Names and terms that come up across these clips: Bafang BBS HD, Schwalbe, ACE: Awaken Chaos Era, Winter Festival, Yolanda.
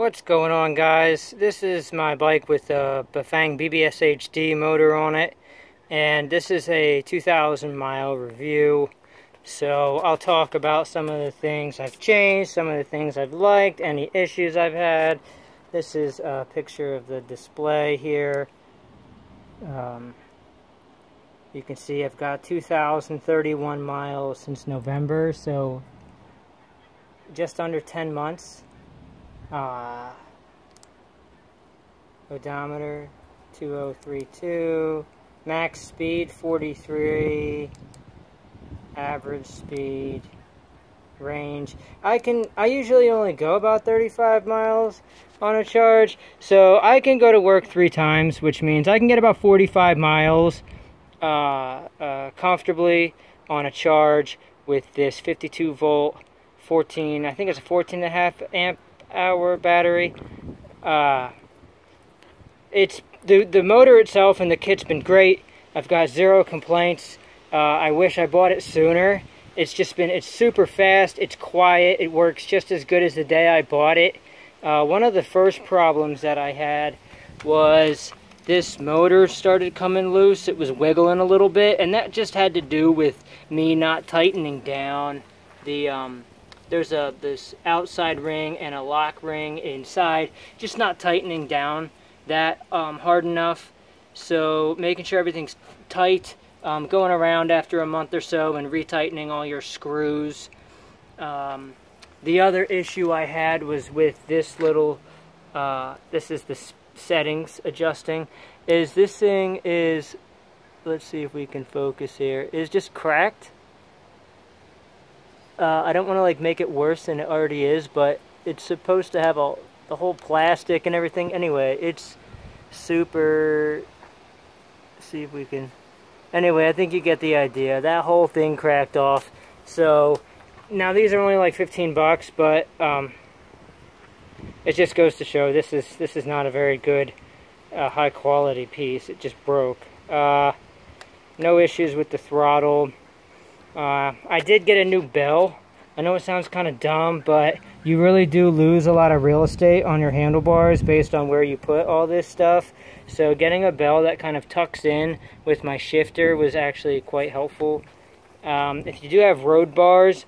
What's going on, guys? This is my bike with a Bafang BBS HD motor on it, and this is a 2,000 mile review. So I'll talk about some of the things I've changed, some of the things I've liked, any issues I've had. This is a picture of the display here. You can see I've got 2,031 miles since November, so just under 10 months. Odometer 2032, max speed 43, average speed, range. I usually only go about 35 miles on a charge, so I can go to work 3 times, which means I can get about 45 miles comfortably on a charge with this 52 volt 14, I think it's a 14.5 amp hour battery. It's the motor itself and the kit's been great. I've got 0 complaints. I wish I bought it sooner. It's super fast, it's quiet, it works just as good as the day I bought it. One of the first problems that I had was this motor started coming loose. It was wiggling a little bit, and that just had to do with me not tightening down the there's this outside ring and a lock ring inside, just not tightening down that hard enough. So making sure everything's tight, going around after a month or so and retightening all your screws. The other issue I had was with this little, this is the settings adjusting, is this thing is, let's see if we can focus here, is just cracked. I don't want to like make it worse than it already is, but it's supposed to have the whole plastic and everything. Anyway, it's super, see if we can, anyway, I think you get the idea. That whole thing cracked off. So now these are only like $15, but it just goes to show this is not a very good high quality piece. It just broke. No issues with the throttle. I did get a new bell. I know it sounds kind of dumb, but you really do lose a lot of real estate on your handlebars based on where you put all this stuff. So getting a bell that kind of tucks in with my shifter was actually quite helpful. If you do have road bars,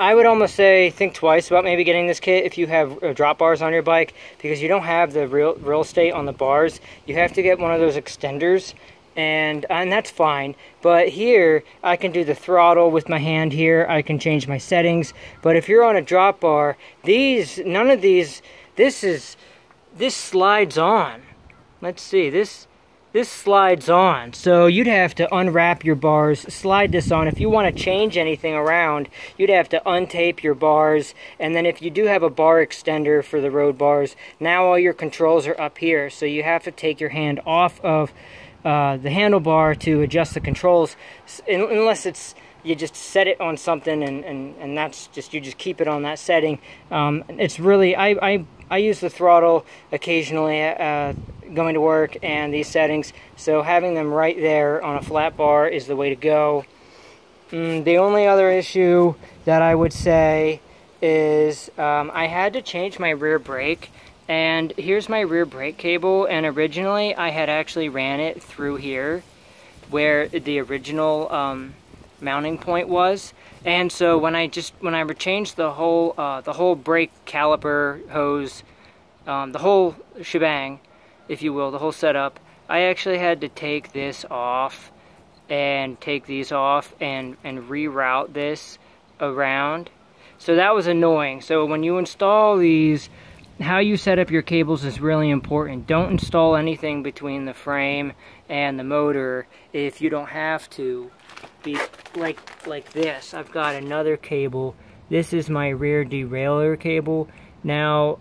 I would almost say think twice about maybe getting this kit if you have drop bars on your bike, because you don't have the real estate on the bars. You have to get one of those extenders. And that's fine, but here I can do the throttle with my hand here. I can change my settings. But if you're on a drop bar, this slides on. Let's see, this slides on, so you'd have to unwrap your bars, slide this on. If you want to change anything around, you'd have to untape your bars, and then if you do have a bar extender for the road bars, now all your controls are up here, so you have to take your hand off of the handlebar to adjust the controls, unless it's you just set it on something and that's just, you just keep it on that setting. It's really, I use the throttle occasionally going to work and these settings, so having them right there on a flat bar is the way to go. The only other issue that I would say is I had to change my rear brake. And here's my rear brake cable, and originally I had actually ran it through here where the original mounting point was. And so when I changed the whole brake caliper hose, the whole shebang, if you will, the whole setup, I actually had to take this off and take these off and reroute this around. So that was annoying. So when you install these, how you set up your cables is really important. Don't install anything between the frame and the motor if you don't have to. Be like this. I've got another cable. This is my rear derailleur cable. Now,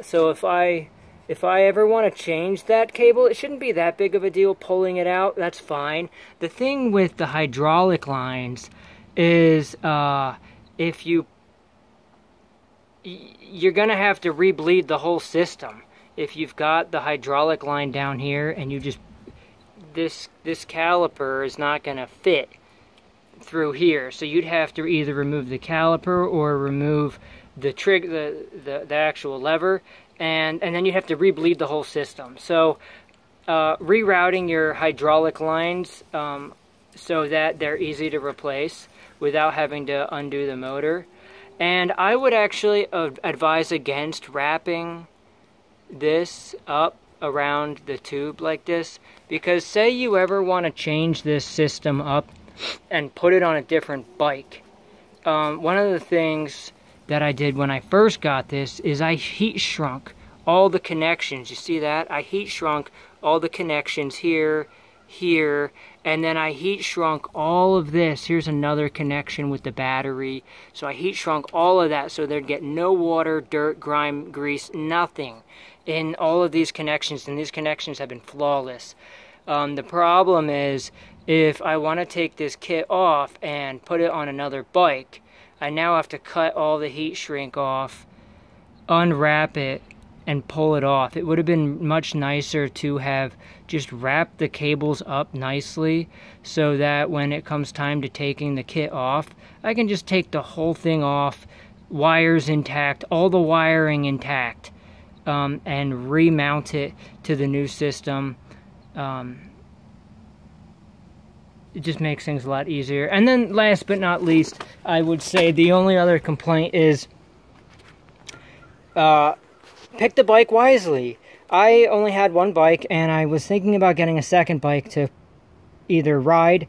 so if I ever want to change that cable, it shouldn't be that big of a deal pulling it out. That's fine. The thing with the hydraulic lines is if you're going to have to rebleed the whole system. If you've got the hydraulic line down here and you just, this caliper is not going to fit through here. So you'd have to either remove the caliper or remove the trigger, the actual lever, and then you'd have to re-bleed the whole system. So rerouting your hydraulic lines so that they're easy to replace without having to undo the motor. And I would actually advise against wrapping this up around the tube like this, because say you ever want to change this system up and put it on a different bike, one of the things that I did when I first got this is I heat shrunk all the connections. You see that? I heat shrunk all the connections here, here, and then I heat shrunk all of this. Here's another connection with the battery. So I heat shrunk all of that so there'd get no water, dirt, grime, grease, nothing in all of these connections, and these connections have been flawless. The problem is, if I want to take this kit off and put it on another bike, I now have to cut all the heat shrink off, unwrap it, and pull it off. It would have been much nicer to have just wrapped the cables up nicely so that when it comes time to taking the kit off, I can just take the whole thing off, wires intact, all the wiring intact, and remount it to the new system. It just makes things a lot easier. And then last but not least, I would say the only other complaint is pick the bike wisely. I only had one bike, and I was thinking about getting a second bike to either ride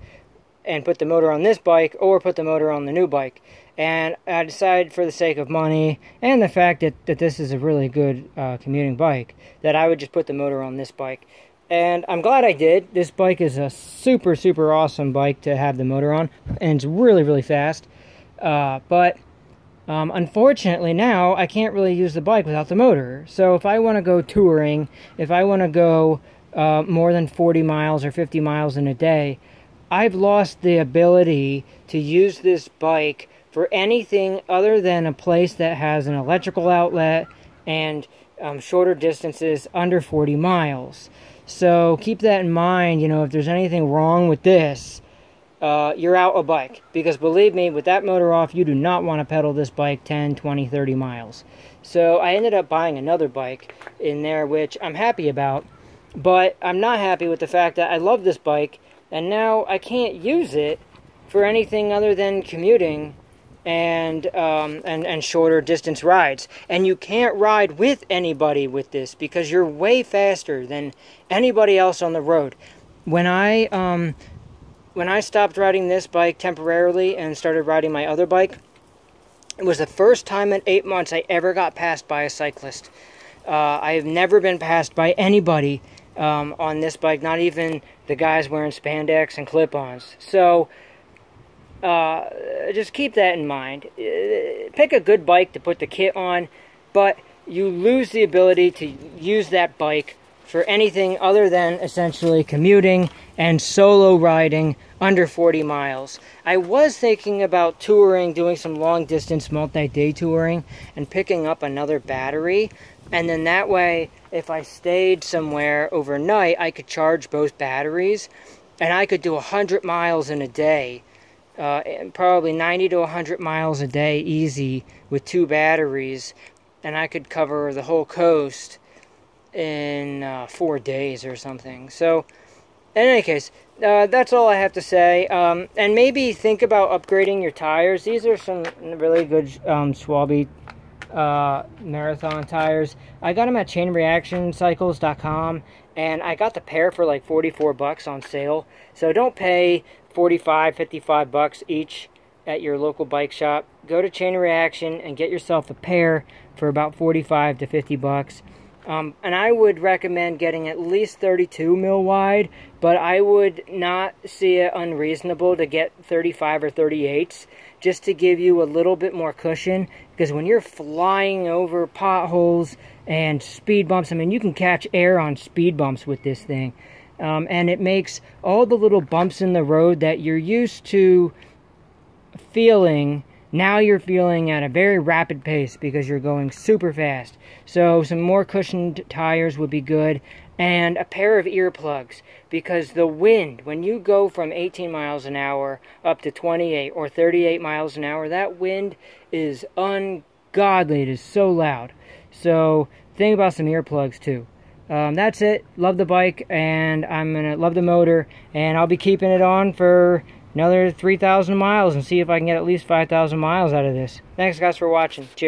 and put the motor on this bike or put the motor on the new bike. And I decided, for the sake of money and the fact that this is a really good commuting bike, that I would just put the motor on this bike. And I'm glad I did. This bike is a super, super awesome bike to have the motor on, and it's really, really fast. But unfortunately now, I can't really use the bike without the motor. So if I want to go touring, if I want to go more than 40 miles or 50 miles in a day, I've lost the ability to use this bike for anything other than a place that has an electrical outlet and shorter distances under 40 miles. So keep that in mind. You know, if there's anything wrong with this, you're out a bike. Because believe me, with that motor off, you do not want to pedal this bike 10, 20, 30 miles. So I ended up buying another bike in there, which I'm happy about. But I'm not happy with the fact that I love this bike, and now I can't use it for anything other than commuting and shorter distance rides. And you can't ride with anybody with this, because you're way faster than anybody else on the road. When I stopped riding this bike temporarily and started riding my other bike, it was the first time in 8 months I ever got passed by a cyclist. I have never been passed by anybody on this bike, not even the guys wearing spandex and clip-ons. So just keep that in mind. Pick a good bike to put the kit on, but you lose the ability to use that bike for anything other than essentially commuting and solo riding under 40 miles. I was thinking about touring, doing some long distance multi-day touring, and picking up another battery, and then that way, if I stayed somewhere overnight, I could charge both batteries, and I could do 100 miles in a day. And probably 90 to 100 miles a day easy with two batteries, and I could cover the whole coast in 4 days or something. So in any case, that's all I have to say. And maybe think about upgrading your tires. These are some really good Schwalbe marathon tires. I got them at chainreactioncycles.com, and I got the pair for like 44 bucks on sale. So don't pay 45, 55 bucks each at your local bike shop. Go to Chain Reaction and get yourself a pair for about 45 to 50 bucks. And I would recommend getting at least 32 mil wide, but I would not see it unreasonable to get 35 or 38s just to give you a little bit more cushion, because when you're flying over potholes and speed bumps, I mean, you can catch air on speed bumps with this thing. And it makes all the little bumps in the road that you're used to feeling Now you're feeling at a very rapid pace because you're going super fast. So some more cushioned tires would be good, and a pair of earplugs, because the wind, when you go from 18 miles an hour up to 28 or 38 miles an hour, that wind is ungodly. It is so loud. So think about some earplugs too. That's it. Love the bike, and I'm gonna love the motor, and I'll be keeping it on for another 3,000 miles and see if I can get at least 5,000 miles out of this. Thanks guys for watching. Cheers.